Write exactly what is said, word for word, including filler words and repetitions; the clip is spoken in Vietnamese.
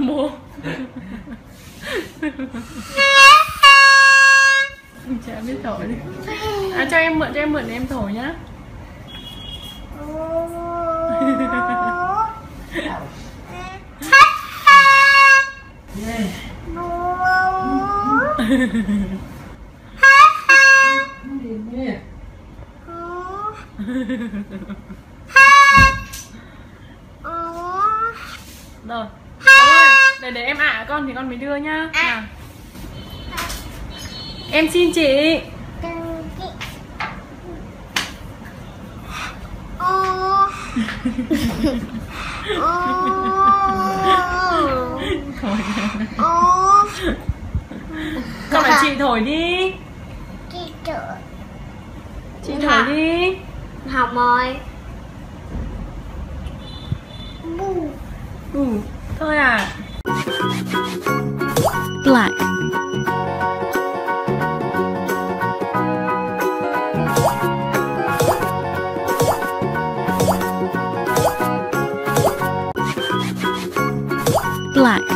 mua. Chả biết thổi đi. À, cho em mượn, cho em mượn để em thổi nhá. Rồi. Để để em ạ à, con thì con mới đưa nhá. À. Em xin chị. Con phải chị thổi đi. Chị thổi. Chị thổi đi. Học rồi. Bù. Ừ, thôi à. Black. Black.